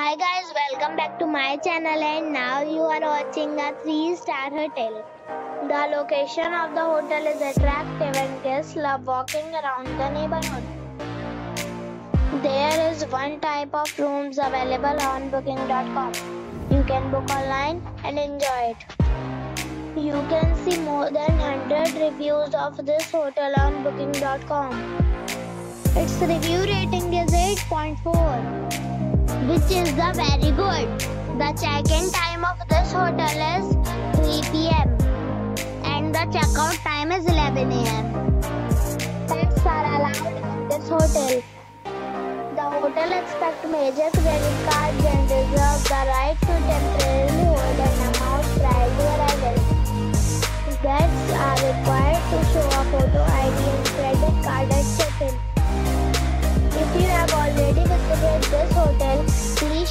Hi guys, welcome back to my channel, and now you are watching a 3-star hotel. The location of the hotel is attractive and guests love walking around the neighborhood. There is one type of rooms available on booking.com. You can book online and enjoy it. You can see more than 100 reviews of this hotel on booking.com. Its review rating is 8.4. which is the very good. The check-in time of this hotel is 3 p.m. and the check-out time is 11 a.m. Pets are allowed in this hotel. The hotel accepts major credit cards and reserves the right to temporarily hold an amount prior to arrival. Guests are required to show a photo ID and credit card at check-in. If you have already visited this hotel, please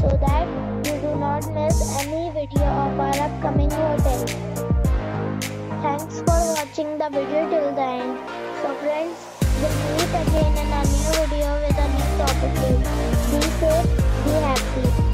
so that you do not miss any video of our upcoming hotel. Thanks for watching the video till the end. So friends, we'll meet again in a new video with a new topic. Be safe, be happy.